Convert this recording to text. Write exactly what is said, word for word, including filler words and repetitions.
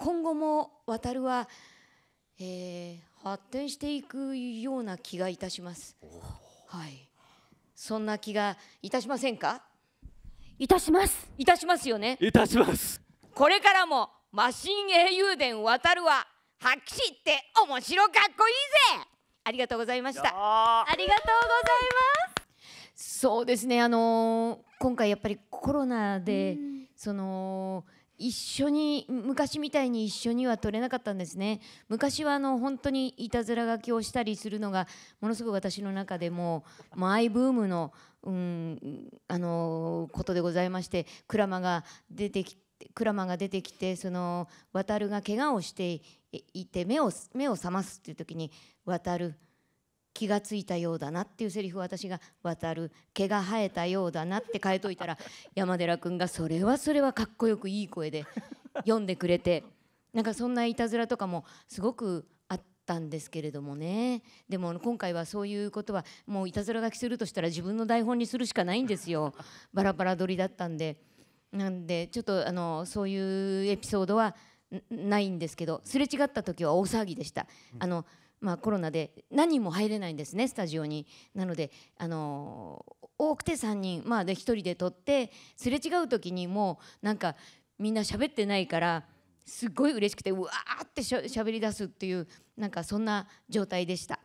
今後も渡るは、えー、発展していくような気がいたします。はい。そんな気がいたしませんか？いたします。いたしますよね。いたします。これからもマシン英雄伝渡るは白紙って面白かっこいいぜ。ありがとうございました。ありがとうございます。そうですね。あのー、今回やっぱりコロナでその。一緒に昔みたいに一緒には撮れなかったんですね。昔はあの本当にいたずら書きをしたりするのがものすごく私の中でもマイブームの、うん、あのことでございまして、クラマが出てきてクラマが出てきてその渡るが怪我をしていて目を目を覚ますっていう時に「渡る気がついたようだな」っていうセリフを私が「渡る毛が生えたようだな」って変えといたら山寺君がそれはそれはかっこよくいい声で読んでくれて、なんかそんないたずらとかもすごくあったんですけれどもね。でも今回はそういうことはもういたずら書きするとしたら自分の台本にするしかないんですよ。バラバラ撮りだったんで。なんでちょっとあのそういうエピソードはないんですけど、すれ違った時は大騒ぎでした。あのまあ、コロナで何人も入れないんですね、スタジオに。なのであの多くてさんにん、まあ、でひとりで撮って、すれ違う時にもうなんかみんな喋ってないからすごい嬉しくてうわーってしゃべり出すっていう、なんかそんな状態でした。